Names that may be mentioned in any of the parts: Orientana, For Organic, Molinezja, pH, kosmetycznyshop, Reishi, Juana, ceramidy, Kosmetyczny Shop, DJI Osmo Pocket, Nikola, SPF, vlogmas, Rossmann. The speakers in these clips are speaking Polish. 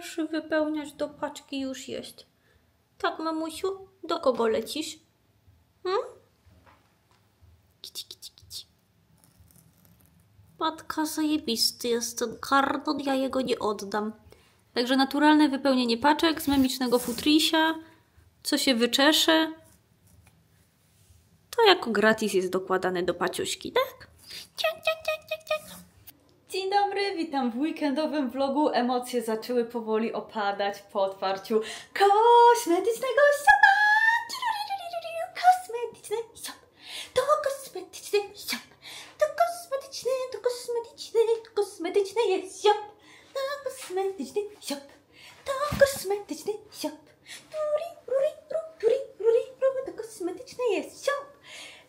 pierwszy wypełniacz do paczki już jest. Tak, mamusiu? Do kogo lecisz? Hmm? Kici, kici, kici. Matka, zajebisty jest ten karton, ja jego nie oddam. Także naturalne wypełnienie paczek z memicznego futrisia, co się wyczesze. To jako gratis jest dokładane do paciuśki, tak? Dzień dobry, witam w weekendowym vlogu. Emocje zaczęły powoli opadać po otwarciu kosmetycznego shopa! Kosmetyczny shop! To kosmetyczny shop! To kosmetyczny jest shop! To kosmetyczny shop! To kosmetyczny shop! To kosmetyczny jest shop!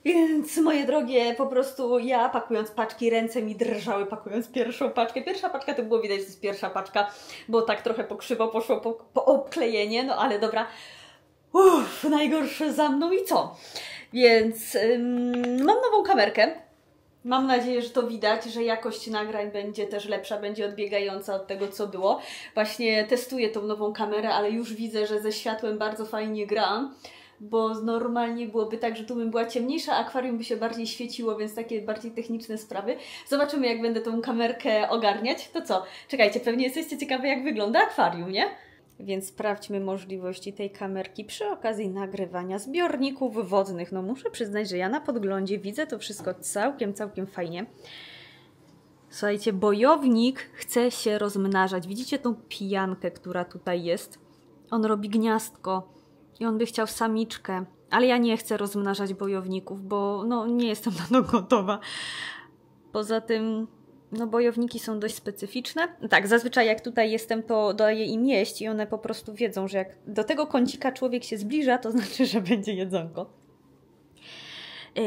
Więc moje drogie, po prostu ja pakując paczki, ręce mi drżały pakując pierwszą paczkę. Pierwsza paczka to było widać, że jest pierwsza paczka, bo tak trochę pokrzywo poszło po obklejenie, no ale dobra. Uff, najgorsze za mną i co? Więc mam nową kamerkę. Mam nadzieję, że to widać, że jakość nagrań będzie też lepsza, będzie odbiegająca od tego, co było. Właśnie testuję tą nową kamerę, ale już widzę, że ze światłem bardzo fajnie gra. Bo normalnie byłoby tak, że tu bym była ciemniejsza, a akwarium by się bardziej świeciło, więc takie bardziej techniczne sprawy. Zobaczymy, jak będę tą kamerkę ogarniać. To co? Czekajcie, pewnie jesteście ciekawe, jak wygląda akwarium, nie? Więc sprawdźmy możliwości tej kamerki przy okazji nagrywania zbiorników wodnych. No muszę przyznać, że ja na podglądzie widzę to wszystko całkiem fajnie. Słuchajcie, bojownik chce się rozmnażać. Widzicie tą pijankę, która tutaj jest? On robi gniazdko. I on by chciał samiczkę, ale ja nie chcę rozmnażać bojowników, bo no, nie jestem na to gotowa. Poza tym no, bojowniki są dość specyficzne. Tak, zazwyczaj jak tutaj jestem, to daję im jeść i one po prostu wiedzą, że jak do tego kącika człowiek się zbliża, to znaczy, że będzie jedzonko.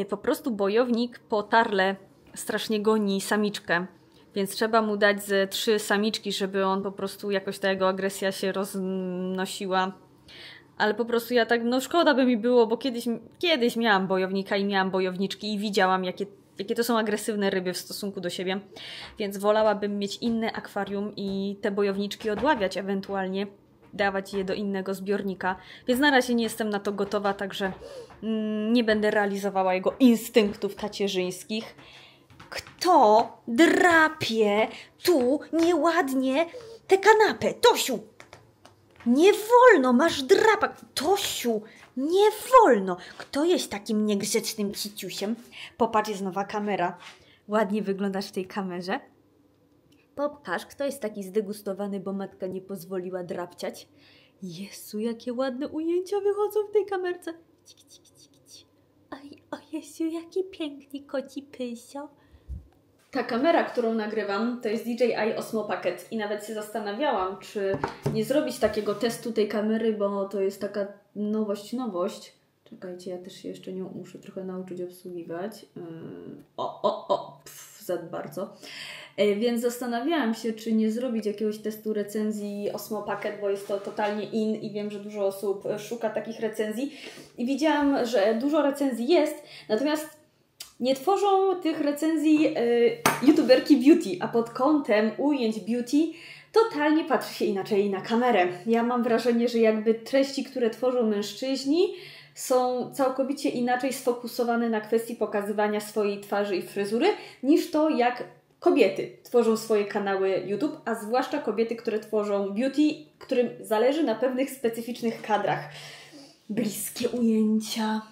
Po prostu bojownik po tarle strasznie goni samiczkę, więc trzeba mu dać ze 3 samiczki, żeby on po prostu jakoś ta jego agresja się roznosiła. Ale po prostu ja tak, no szkoda by mi było, bo kiedyś miałam bojownika i miałam bojowniczki i widziałam, jakie to są agresywne ryby w stosunku do siebie. Więc wolałabym mieć inne akwarium i te bojowniczki odławiać, ewentualnie dawać je do innego zbiornika. Więc na razie nie jestem na to gotowa, także nie będę realizowała jego instynktów tacierzyńskich. Kto drapie tu nieładnie tę kanapę? Tosiu! Nie wolno, masz drapak. Tosiu, nie wolno. Kto jest takim niegrzecznym ciciusiem? Popatrz, jest nowa kamera. Ładnie wyglądasz w tej kamerze. Popatrz, kto jest taki zdegustowany, bo matka nie pozwoliła drapciać. Jezu, jakie ładne ujęcia wychodzą w tej kamerce. Cik, cik, cik, cik. Oj, o Jezu, jaki piękny koci pysio. Ta kamera, którą nagrywam, to jest DJI Osmo Pocket i nawet się zastanawiałam, czy nie zrobić takiego testu tej kamery, bo to jest taka nowość. Czekajcie, ja też się jeszcze nią muszę trochę nauczyć obsługiwać. Za bardzo. Więc zastanawiałam się, czy nie zrobić jakiegoś testu recenzji Osmo Pocket, bo jest to totalnie in i wiem, że dużo osób szuka takich recenzji. I widziałam, że dużo recenzji jest, natomiast nie tworzą tych recenzji youtuberki beauty, a pod kątem ujęć beauty totalnie patrzy się inaczej na kamerę. Ja mam wrażenie, że jakby treści, które tworzą mężczyźni, są całkowicie inaczej sfokusowane na kwestii pokazywania swojej twarzy i fryzury, niż to, jak kobiety tworzą swoje kanały YouTube, a zwłaszcza kobiety, które tworzą beauty, którym zależy na pewnych specyficznych kadrach. Bliskie ujęcia,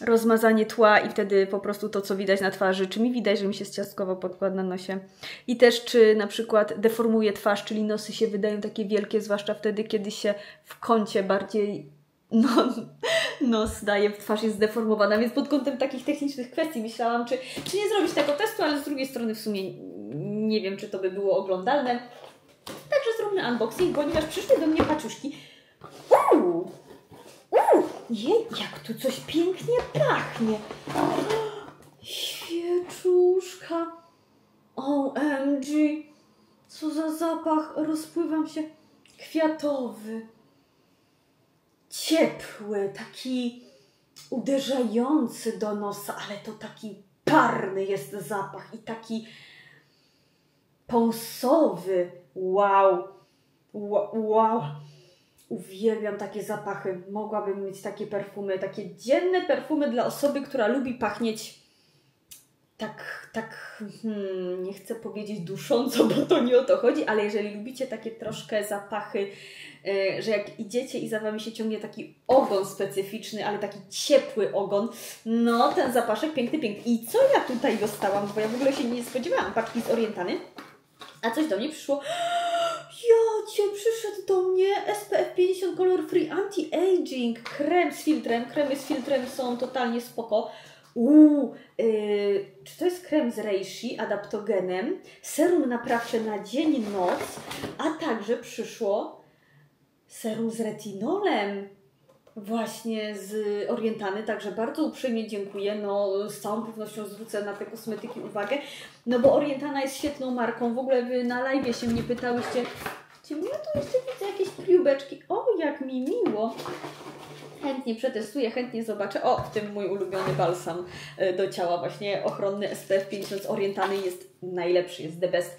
rozmazanie tła i wtedy po prostu to, co widać na twarzy, czy mi widać, że mi się ciastkowo podkłada na nosie i też czy na przykład deformuje twarz, czyli nosy się wydają takie wielkie, zwłaszcza wtedy, kiedy się w kącie bardziej nos daje, twarz jest zdeformowana, więc pod kątem takich technicznych kwestii myślałam, czy nie zrobić tego testu, ale z drugiej strony w sumie nie wiem, czy to by było oglądalne. Także zróbmy unboxing, ponieważ przyszły do mnie paczuszki. Jej, jak tu coś pięknie pachnie. Świeczuszka. OMG. Co za zapach. Rozpływam się. Kwiatowy. Ciepły. Taki uderzający do nosa, ale to taki parny jest zapach i taki pąsowy. Wow. Wow! Uwielbiam takie zapachy. Mogłabym mieć takie perfumy, takie dzienne perfumy dla osoby, która lubi pachnieć nie chcę powiedzieć dusząco, bo to nie o to chodzi, ale jeżeli lubicie takie troszkę zapachy, że jak idziecie i za wami się ciągnie taki ogon specyficzny, ale taki ciepły ogon, no ten zapaszek piękny, piękny. I co ja tutaj dostałam, bo ja w ogóle się nie spodziewałam paczki z Orientany, a coś do mnie przyszło. Przyszedł do mnie SPF 50 Color Free Anti-Aging krem z filtrem. Kremy z filtrem są totalnie spoko. Czy to jest krem z Reishi adaptogenem, serum naprawcze na dzień, noc, a także przyszło serum z retinolem właśnie z Orientany, także bardzo uprzejmie dziękuję, no z całą pewnością zwrócę na te kosmetyki uwagę, no bo Orientana jest świetną marką, w ogóle wy na live się mnie pytałyście, czy ja tu jeszcze widzę jakieś próbeczki, o jak mi miło. Chętnie przetestuję, chętnie zobaczę. O, w tym mój ulubiony balsam do ciała, właśnie ochronny SPF 50 Orientany jest najlepszy, jest the best.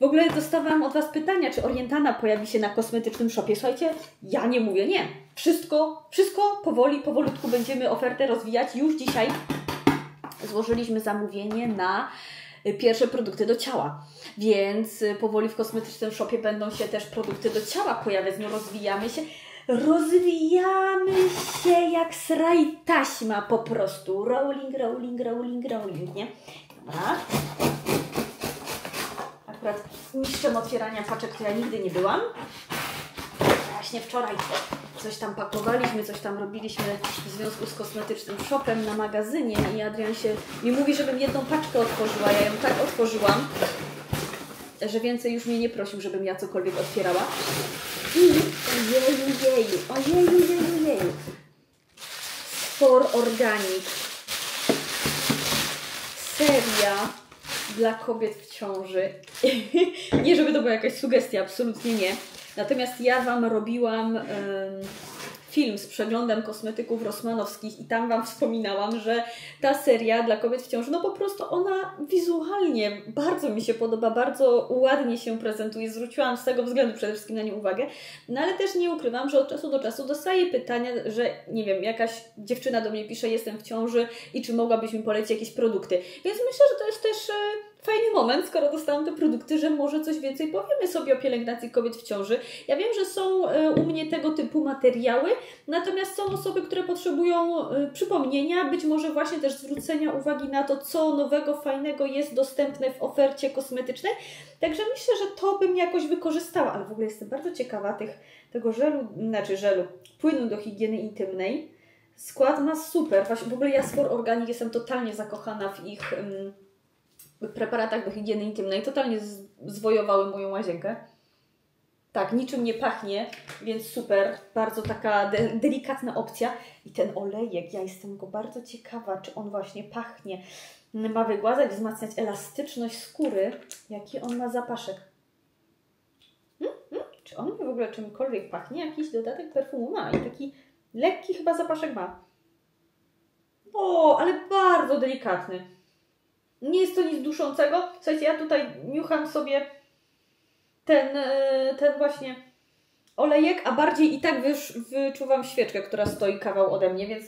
W ogóle dostawałam od Was pytania, czy Orientana pojawi się na kosmetycznym shopie. Słuchajcie, ja nie mówię nie. Wszystko powoli, powolutku będziemy ofertę rozwijać. Już dzisiaj złożyliśmy zamówienie na pierwsze produkty do ciała, więc powoli w kosmetycznym shopie będą się też produkty do ciała pojawiać. No rozwijamy się. Rozwijamy się jak sraj taśma po prostu. Rolling, nie? Dobra. Akurat mistrzem otwierania paczek to ja nigdy nie byłam. Właśnie wczoraj coś tam pakowaliśmy, coś tam robiliśmy w związku z kosmetycznym shopem na magazynie i Adrian się mi mówi, żebym jedną paczkę otworzyła. Ja ją tak otworzyłam, że więcej już mnie nie prosił, żebym ja cokolwiek otwierała. Ojeju. For Organic. Seria dla kobiet w ciąży. Nie, żeby to była jakaś sugestia, absolutnie nie. Natomiast ja Wam robiłam film z przeglądem kosmetyków rossmanowskich i tam Wam wspominałam, że ta seria dla kobiet w ciąży, no po prostu ona wizualnie bardzo mi się podoba, bardzo ładnie się prezentuje, zwróciłam z tego względu przede wszystkim na nią uwagę, no ale też nie ukrywam, że od czasu do czasu dostaję pytania, że nie wiem, jakaś dziewczyna do mnie pisze, jestem w ciąży i czy mogłabyś mi polecić jakieś produkty, więc myślę, że to jest też fajny moment, skoro dostałam te produkty, że może coś więcej powiemy sobie o pielęgnacji kobiet w ciąży. Ja wiem, że są u mnie tego typu materiały, natomiast są osoby, które potrzebują przypomnienia, być może właśnie też zwrócenia uwagi na to, co nowego, fajnego jest dostępne w ofercie kosmetycznej. Także myślę, że to bym jakoś wykorzystała, ale w ogóle jestem bardzo ciekawa tego płynu do higieny intymnej. Skład ma super, właśnie w ogóle ja z For Organic jestem totalnie zakochana w ich preparatach do higieny intymnej. Totalnie zwojowały moją łazienkę. Tak, niczym nie pachnie, więc super. Bardzo taka delikatna opcja. I ten olejek, ja jestem go bardzo ciekawa, czy on właśnie pachnie. Ma wygładzać, wzmacniać elastyczność skóry. Jaki on ma zapaszek? Czy on w ogóle czymkolwiek pachnie? Jakiś dodatek perfumu ma i taki lekki chyba zapaszek ma. O, ale bardzo delikatny. Nie jest to nic duszącego. Słuchajcie, ja tutaj niucham sobie ten właśnie olejek, a bardziej i tak wyczuwam świeczkę, która stoi kawał ode mnie,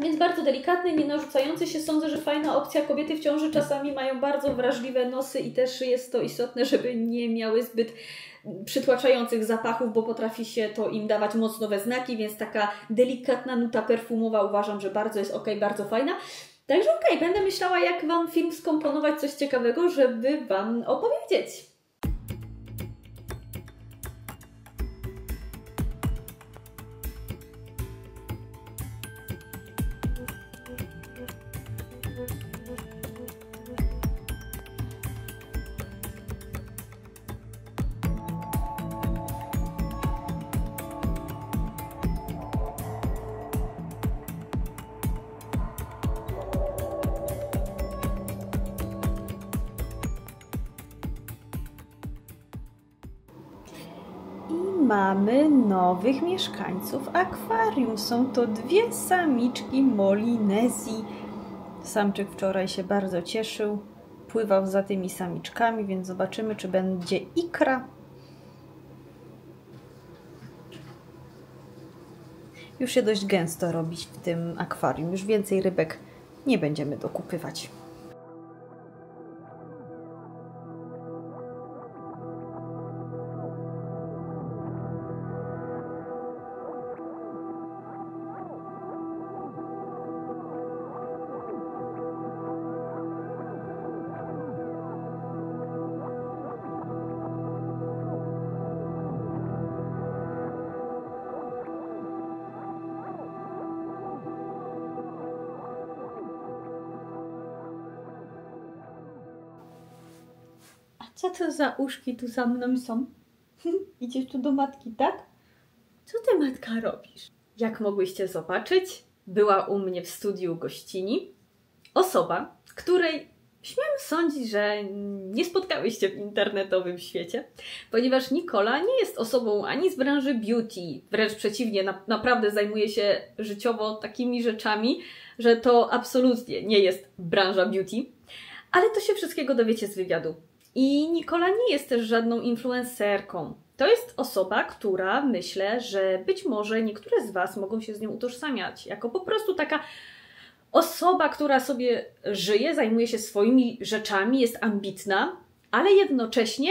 więc bardzo delikatny, nie narzucający się. Sądzę, że fajna opcja. Kobiety w ciąży czasami mają bardzo wrażliwe nosy i też jest to istotne, żeby nie miały zbyt przytłaczających zapachów, bo potrafi się to im dawać mocno we znaki, więc taka delikatna nuta perfumowa uważam, że bardzo jest ok, bardzo fajna. Także okej, będę myślała, jak Wam film skomponować, coś ciekawego, żeby Wam opowiedzieć. Mamy nowych mieszkańców akwarium. Są to dwie samiczki Molinezji. Samczyk wczoraj się bardzo cieszył. Pływał za tymi samiczkami, więc zobaczymy, czy będzie ikra. już się dość gęsto robi w tym akwarium. Już więcej rybek nie będziemy dokupywać. Co to za uszki tu za mną są? Idziesz tu do matki, tak? Co ty, matka, robisz? Jak mogłyście zobaczyć, była u mnie w studiu gościni osoba, której śmiem sądzić, że nie spotkałyście w internetowym świecie, ponieważ Nikola nie jest osobą ani z branży beauty, wręcz przeciwnie, naprawdę zajmuje się życiowo takimi rzeczami, że to absolutnie nie jest branża beauty, ale to się wszystkiego dowiecie z wywiadu. I Nikola nie jest też żadną influencerką. To jest osoba, która, myślę, że być może niektóre z Was mogą się z nią utożsamiać. Jako po prostu taka osoba, która sobie żyje, zajmuje się swoimi rzeczami, jest ambitna, ale jednocześnie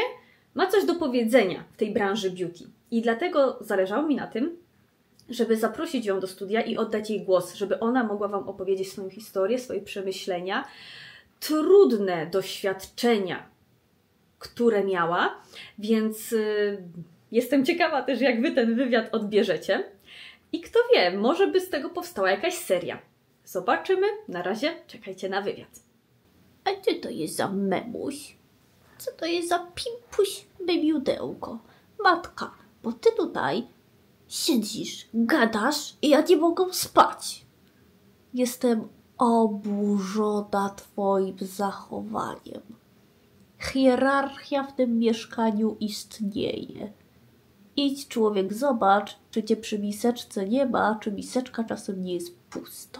ma coś do powiedzenia w tej branży beauty. I dlatego zależało mi na tym, żeby zaprosić ją do studia i oddać jej głos, żeby ona mogła Wam opowiedzieć swoją historię, swoje przemyślenia, trudne doświadczenia, które miała, więc jestem ciekawa też, jak Wy ten wywiad odbierzecie. I kto wie, może by z tego powstała jakaś seria. Zobaczymy, na razie czekajcie na wywiad. A co to jest za memuś? Co to jest za pimpuś, bebiudełko? Matka, bo Ty tutaj siedzisz, gadasz i ja nie mogę spać. Jestem oburzona Twoim zachowaniem. Hierarchia w tym mieszkaniu istnieje. Idź, człowiek, zobacz, czy Cię przy miseczce nie ma, czy miseczka czasem nie jest pusta.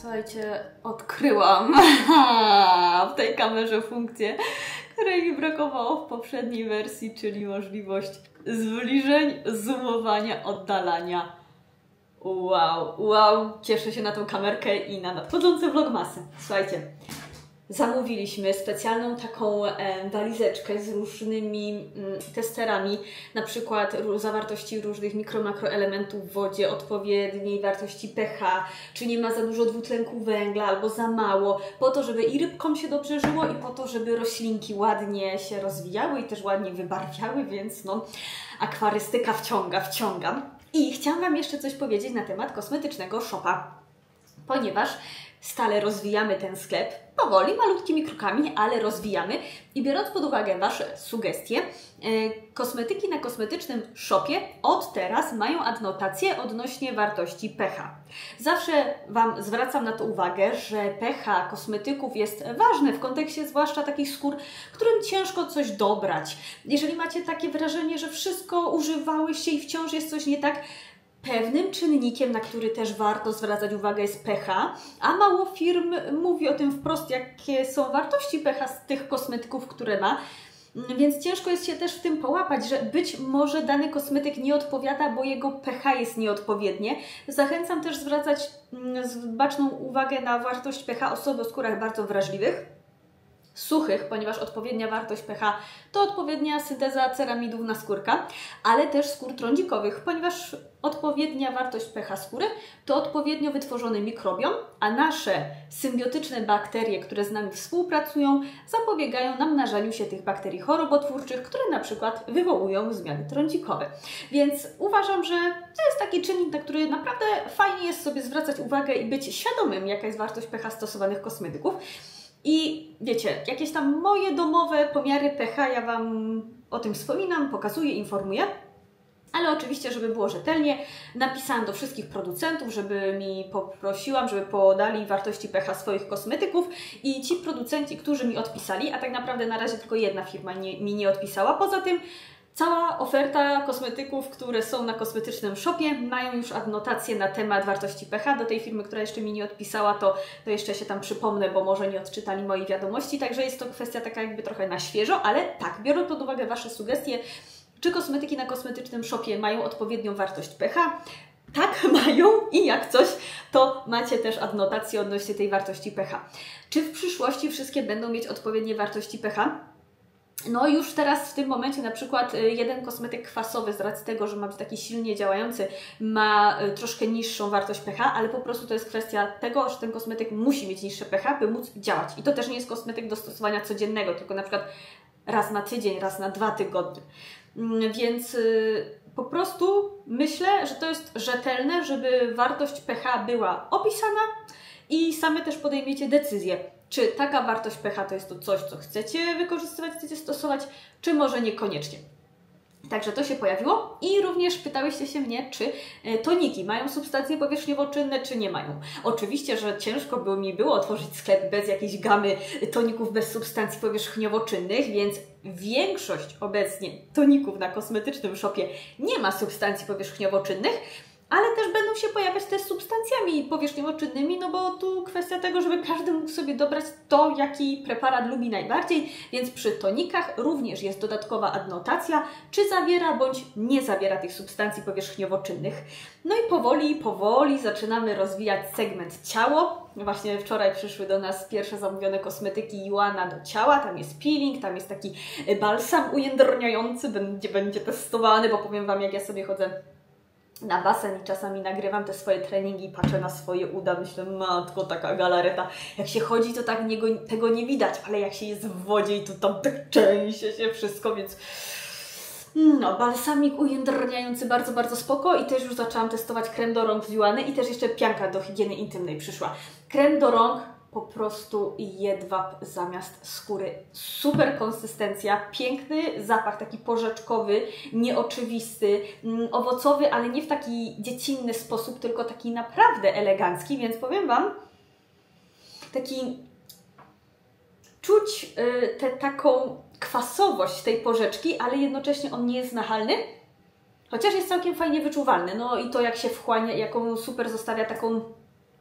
Słuchajcie, odkryłam w tej kamerze funkcję, której mi brakowało w poprzedniej wersji, czyli możliwość zbliżeń, zoomowania, oddalania. Wow, cieszę się na tą kamerkę i na nadchodzące vlogmasy. Słuchajcie, zamówiliśmy specjalną taką walizeczkę z różnymi testerami, na przykład zawartości różnych mikro-makroelementów w wodzie, odpowiedniej wartości pH, czy nie ma za dużo dwutlenku węgla albo za mało, po to, żeby i rybkom się dobrze żyło i po to, żeby roślinki ładnie się rozwijały i też ładnie wybarwiały, więc no, akwarystyka wciąga. I chciałam Wam jeszcze coś powiedzieć na temat kosmetycznego shopa, ponieważ stale rozwijamy ten sklep, powoli, malutkimi krokami, ale rozwijamy. I biorąc pod uwagę Wasze sugestie, kosmetyki na kosmetycznym shopie od teraz mają adnotację odnośnie wartości pH. Zawsze Wam zwracam na to uwagę, że pH kosmetyków jest ważne w kontekście zwłaszcza takich skór, którym ciężko coś dobrać. Jeżeli macie takie wrażenie, że wszystko używałyście i wciąż jest coś nie tak, pewnym czynnikiem, na który też warto zwracać uwagę, jest pH, a mało firm mówi o tym wprost, jakie są wartości pH z tych kosmetyków, które ma, więc ciężko jest się też w tym połapać, że być może dany kosmetyk nie odpowiada, bo jego pH jest nieodpowiednie. Zachęcam też zwracać baczną uwagę na wartość pH osoby o skórach bardzo wrażliwych, suchych, ponieważ odpowiednia wartość pH to odpowiednia synteza ceramidów na skórka, ale też skór trądzikowych, ponieważ odpowiednia wartość pH skóry to odpowiednio wytworzony mikrobiom, a nasze symbiotyczne bakterie, które z nami współpracują, zapobiegają namnażaniu się tych bakterii chorobotwórczych, które na przykład wywołują zmiany trądzikowe. Więc uważam, że to jest taki czynnik, na który naprawdę fajnie jest sobie zwracać uwagę i być świadomym, jaka jest wartość pH stosowanych kosmetyków. I wiecie, jakieś tam moje domowe pomiary pH, ja Wam o tym wspominam, pokazuję, informuję, Ale oczywiście, żeby było rzetelnie, napisałam do wszystkich producentów, żeby mi poprosiłam, żeby podali wartości pH swoich kosmetyków i ci producenci, którzy mi odpisali, a tak naprawdę na razie tylko jedna firma mi nie odpisała, poza tym cała oferta kosmetyków, które są na kosmetycznym shopie, mają już adnotację na temat wartości pH. Do tej firmy, która jeszcze mi nie odpisała, to jeszcze się tam przypomnę, bo może nie odczytali mojej wiadomości, także jest to kwestia taka jakby trochę na świeżo, ale tak, biorąc pod uwagę Wasze sugestie, czy kosmetyki na kosmetycznym shopie mają odpowiednią wartość pH? Tak, mają i jak coś, to macie też adnotację odnośnie tej wartości pH. Czy w przyszłości wszystkie będą mieć odpowiednie wartości pH? No już teraz w tym momencie na przykład jeden kosmetyk kwasowy z racji tego, że ma być taki silnie działający, ma troszkę niższą wartość pH, ale po prostu to jest kwestia tego, że ten kosmetyk musi mieć niższe pH, by móc działać. I to też nie jest kosmetyk do stosowania codziennego, tylko na przykład raz na tydzień, raz na 2 tygodnie. Więc po prostu myślę, że to jest rzetelne, żeby wartość pH była opisana i same też podejmiecie decyzję, czy taka wartość pH to jest to coś, co chcecie wykorzystywać, chcecie stosować, czy może niekoniecznie. Także to się pojawiło i również pytałyście się mnie, czy toniki mają substancje powierzchniowo-czynne, czy nie mają. Oczywiście, że ciężko by mi było otworzyć sklep bez jakiejś gamy toników bez substancji powierzchniowo-czynnych, więc większość obecnie toników na kosmetycznym shopie nie ma substancji powierzchniowo-czynnych, ale też będą się pojawiać te z substancjami powierzchniowo-czynnymi, no bo tu kwestia tego, żeby każdy mógł sobie dobrać to, jaki preparat lubi najbardziej, więc przy tonikach również jest dodatkowa adnotacja, czy zawiera bądź nie zawiera tych substancji powierzchniowo-czynnych. No i powoli zaczynamy rozwijać segment ciało. Właśnie wczoraj przyszły do nas pierwsze zamówione kosmetyki Juana do ciała, tam jest peeling, tam jest taki balsam ujędrniający, będzie testowany, bo powiem Wam, jak ja sobie chodzę na basen i czasami nagrywam te swoje treningi i patrzę na swoje uda, myślę, matko, taka galareta, jak się chodzi, to tak tego nie widać, ale jak się jest w wodzie i to tam tak częsie się wszystko, więc no, balsamik ujędrniający bardzo spoko i też już zaczęłam testować krem do rąk z Juany i też jeszcze pianka do higieny intymnej przyszła. Krem do rąk po prostu jedwab zamiast skóry. Super konsystencja, piękny zapach, taki porzeczkowy, nieoczywisty, owocowy, ale nie w taki dziecinny sposób, tylko taki naprawdę elegancki, więc powiem Wam, taki czuć tę taką kwasowość tej porzeczki, ale jednocześnie on nie jest nachalny, chociaż jest całkiem fajnie wyczuwalny. No i to, jak się wchłania, jaką super zostawia taką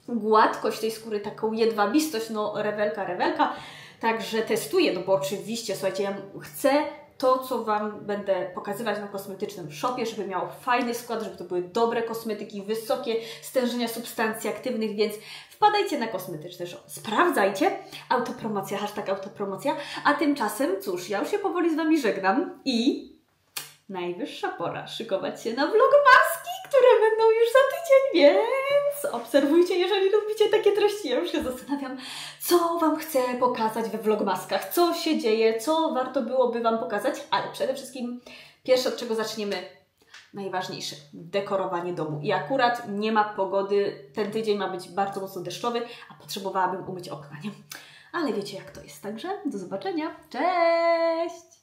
gładkość tej skóry, taką jedwabistość, no rewelka. Także testuję, no bo oczywiście, słuchajcie, ja chcę to, co Wam będę pokazywać na kosmetycznym shopie, żeby miało fajny skład, żeby to były dobre kosmetyki, wysokie stężenia substancji aktywnych, więc wpadajcie na kosmetyczny shop, sprawdzajcie, autopromocja, hashtag autopromocja, a tymczasem, cóż, ja już się powoli z Wami żegnam i najwyższa pora szykować się na vlogmaski, które będą już za tydzień, więc obserwujcie, jeżeli lubicie takie treści. Ja już się zastanawiam, co Wam chcę pokazać we vlogmaskach, co się dzieje, co warto byłoby Wam pokazać, ale przede wszystkim pierwsze, od czego zaczniemy, najważniejsze, dekorowanie domu. I akurat nie ma pogody, ten tydzień ma być bardzo mocno deszczowy, a potrzebowałabym umyć okna, nie? Ale wiecie, jak to jest, także do zobaczenia, cześć!